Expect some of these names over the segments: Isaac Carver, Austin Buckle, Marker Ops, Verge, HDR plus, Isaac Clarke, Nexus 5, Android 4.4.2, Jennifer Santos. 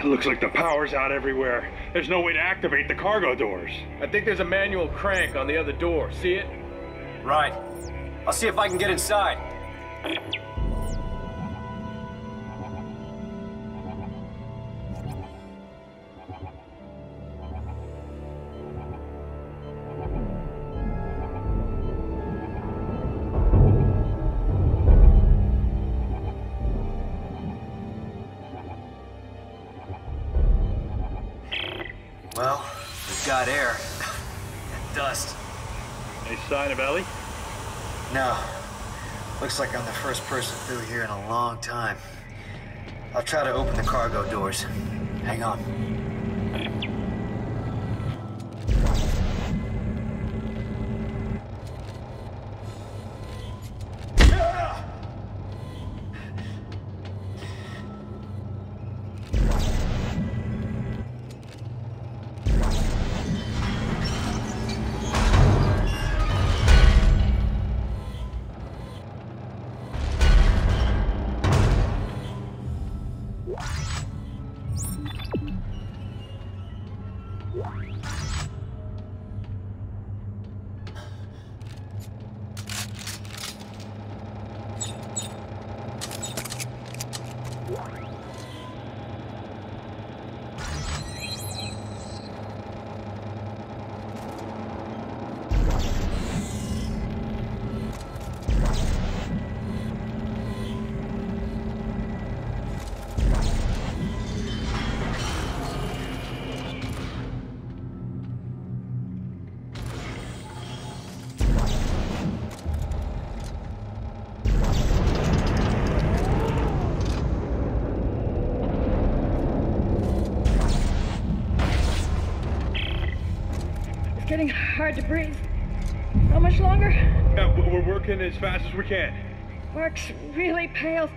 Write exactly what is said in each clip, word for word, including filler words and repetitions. It looks like the power's out everywhere. There's no way to activate the cargo doors. I think there's a manual crank on the other door. See it? Right. I'll see if I can get inside. Well, we've got air. And dust. Any sign of Ellie? No. Looks like I'm the first person through here in a long time. I'll try to open the cargo doors. Hang on. It's getting hard to breathe. How much longer? Yeah, we're working as fast as we can. Mark's really pale.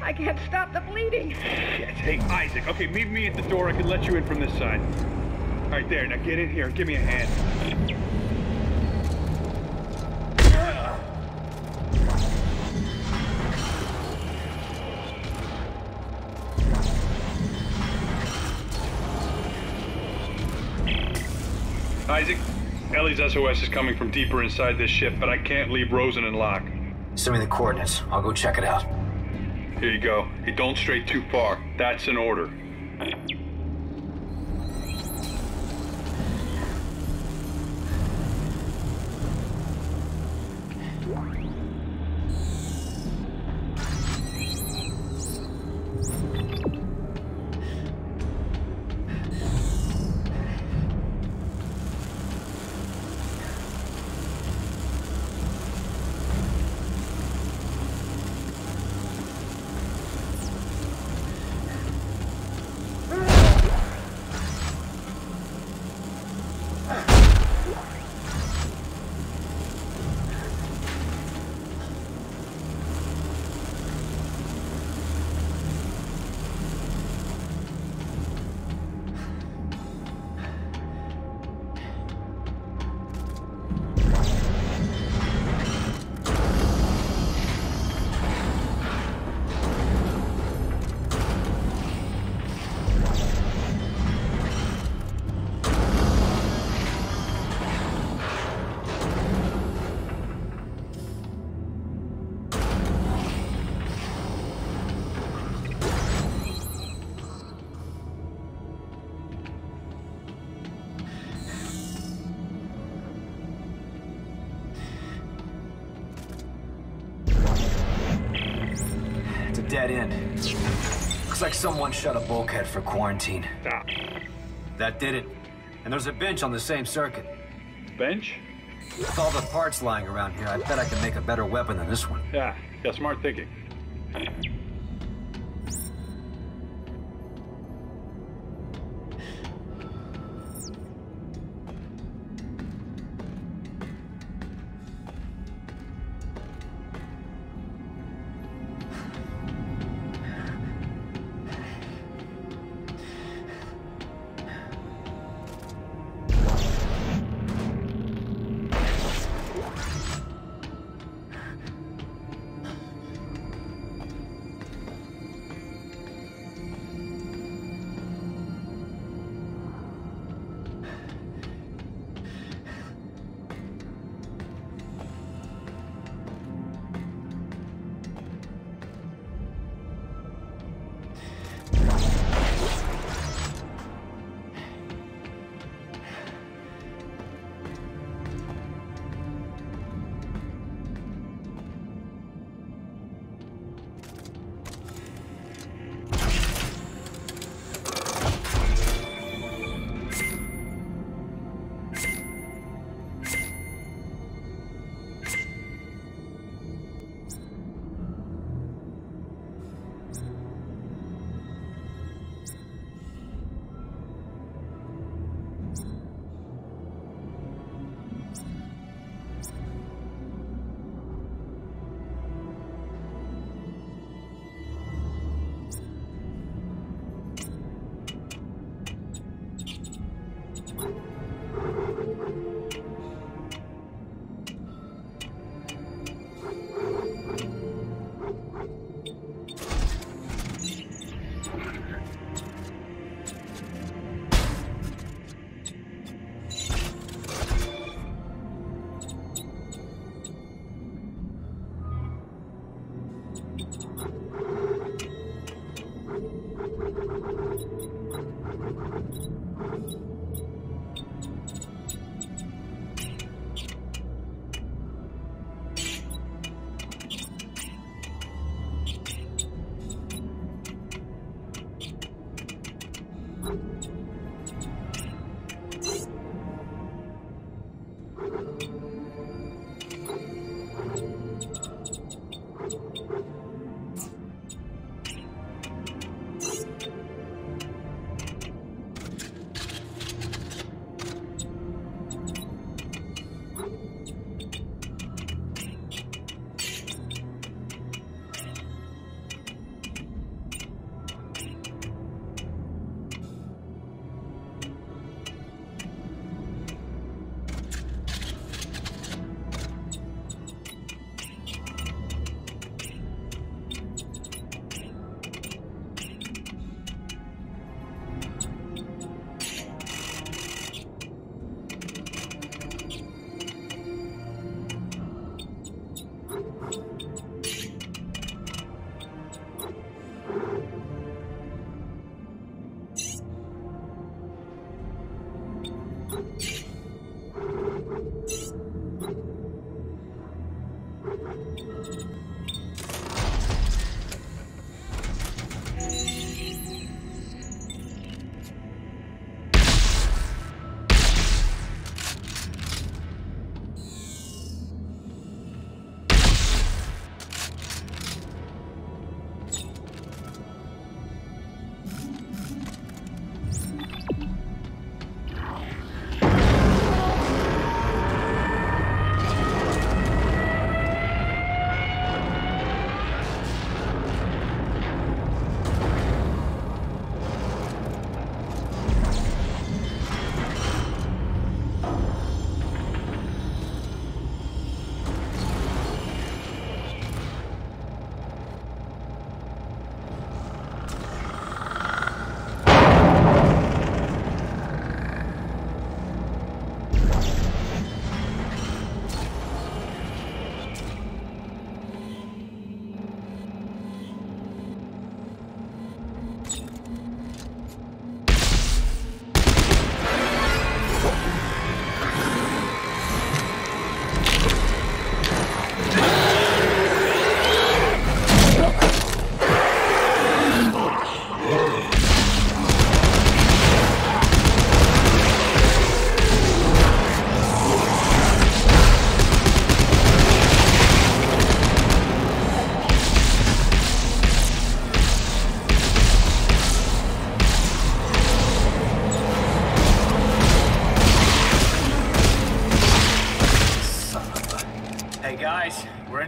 I can't stop the bleeding. Yes. Hey, Isaac, okay, meet me at the door. I can let you in from this side. All right, there. Now get in here and give me a hand. Isaac, Ellie's S O S is coming from deeper inside this ship, but I can't leave Rosen and Locke. Send me the coordinates. I'll go check it out. Here you go. Hey, don't stray too far. That's an order. Dead end. Looks like someone shut a bulkhead for quarantine. Ah. That did it. And there's a bench on the same circuit. Bench? With all the parts lying around here, I bet I can make a better weapon than this one. Yeah, yeah, smart thinking.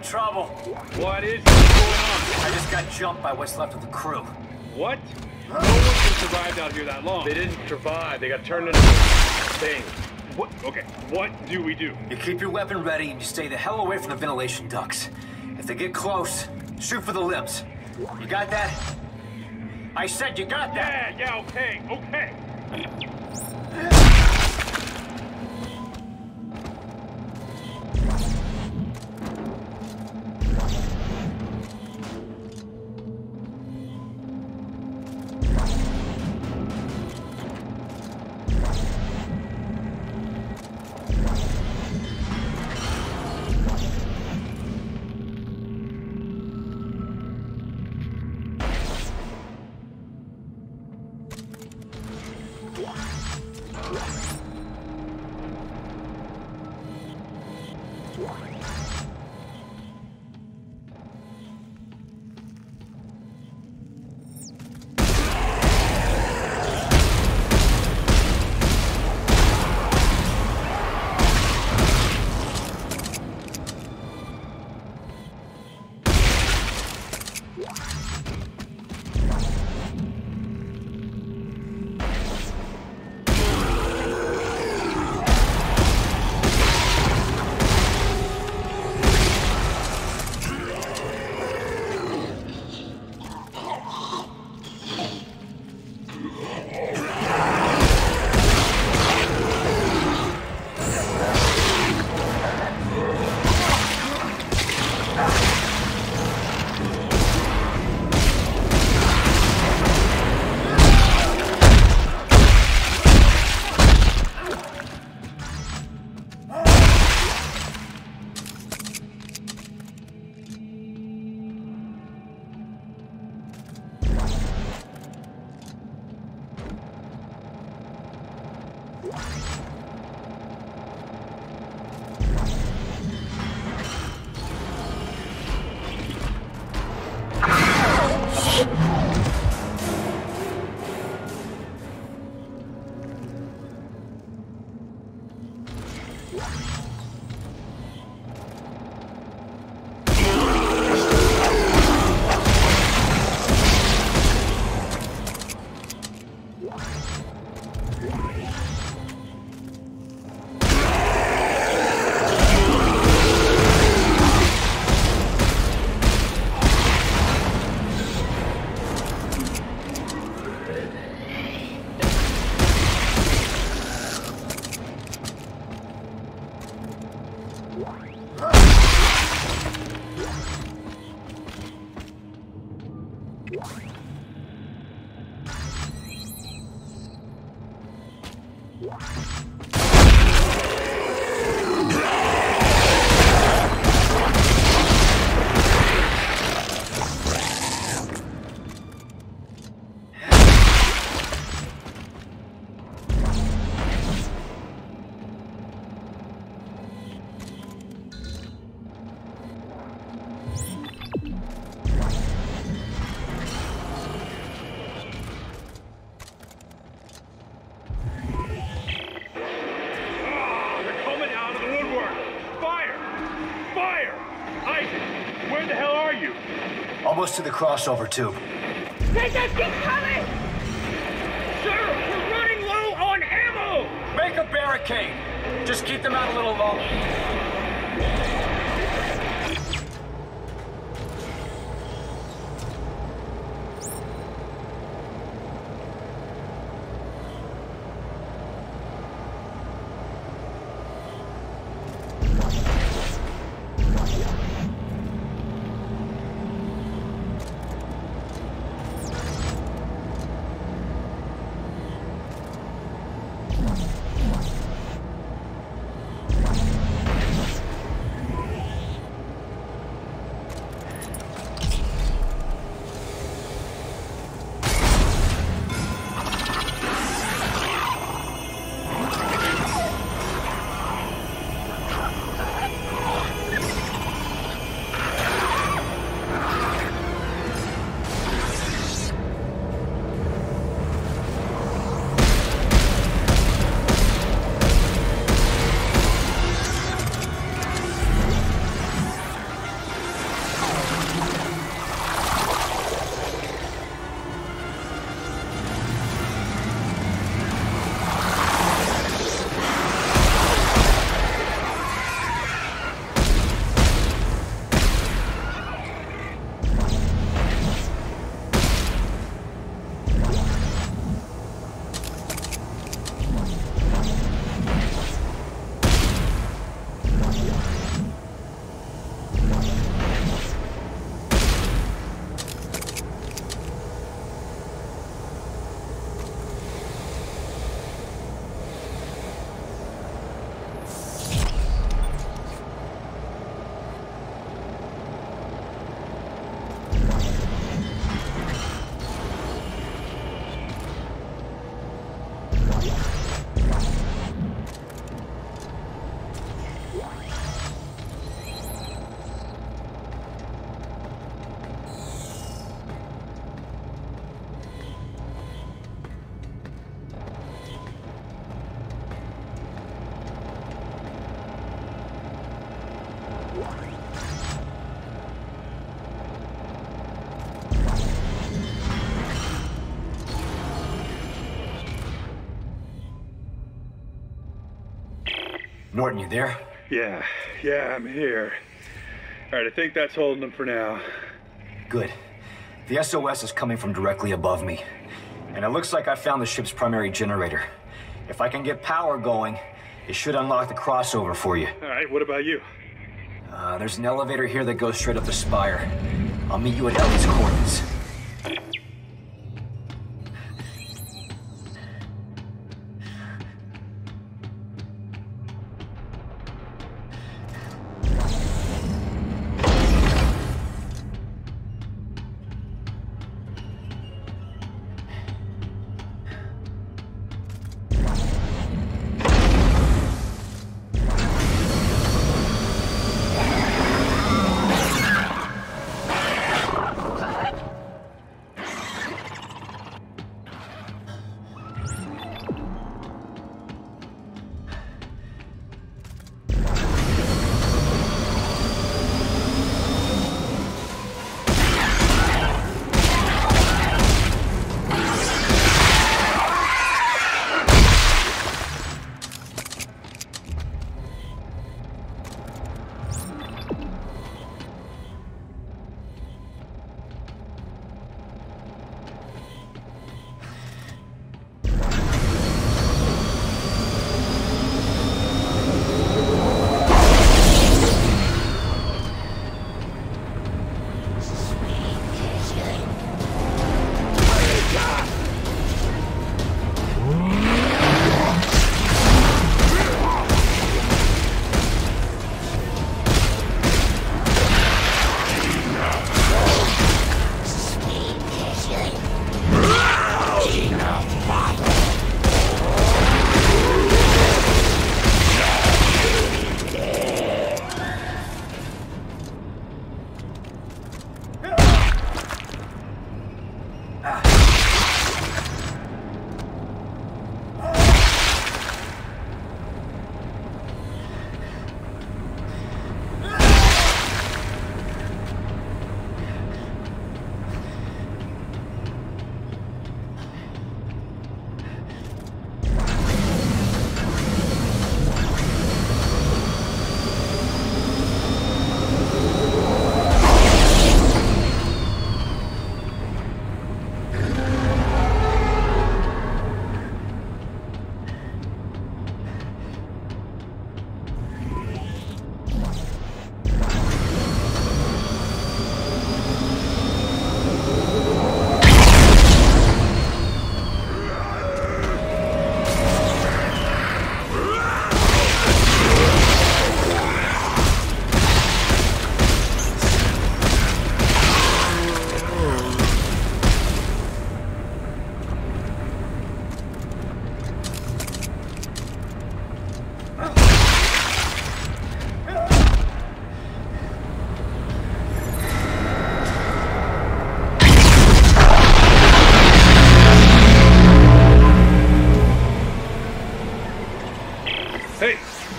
Trouble. What is going on? I just got jumped by what's left of the crew. What? No one survived out here that long. They didn't survive. They got turned into things. What? Okay. What do we do? You keep your weapon ready and you stay the hell away from the ventilation ducts. If they get close, shoot for the limbs. You got that? I said you got that. Yeah. Yeah. Okay. Okay. Wow. almost to the crossover tube. They just keep coming! Sir, we're running low on ammo! Make a barricade. Just keep them out a little longer. Norton, you there? Yeah, yeah, I'm here. All right, I think that's holding them for now. Good. The S O S is coming from directly above me. And it looks like I found the ship's primary generator. If I can get power going, it should unlock the crossover for you. All right, what about you? Uh, there's an elevator here that goes straight up the spire. I'll meet you at Ellie's coordinates.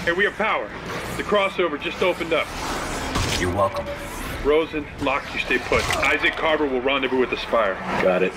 Hey, we have power. The crossover just opened up. You're welcome. Rosen, Locke, you stay put. Isaac Carver will rendezvous with the Spire. Got it.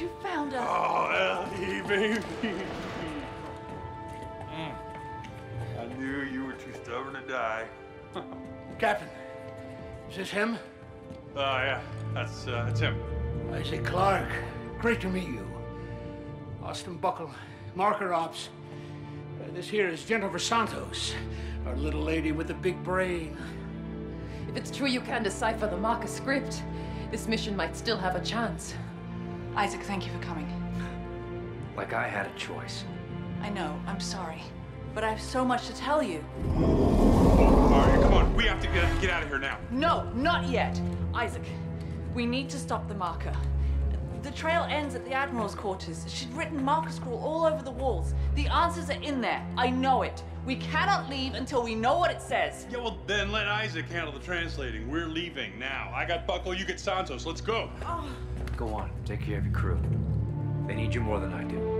You found us. Oh, Ellie, baby. mm. I knew you were too stubborn to die. Captain, is this him? Oh, uh, yeah, that's, uh, that's him. Isaac Clarke, great to meet you. Austin Buckle, Marker Ops. Uh, this here is Jennifer Santos, our little lady with the big brain. If it's true you can decipher the Marker script, this mission might still have a chance. Isaac, thank you for coming. Like I had a choice. I know, I'm sorry. But I have so much to tell you. Oh, all right, come on, we have to get, get out of here now. No, not yet. Isaac, we need to stop the marker. The trail ends at the Admiral's quarters. She'd written marker scroll all over the walls. The answers are in there, I know it. We cannot leave until we know what it says. Yeah, well, then let Isaac handle the translating. We're leaving now. I got Buckle, you get Santos, let's go. Oh. Go on, take care of your crew. They need you more than I do.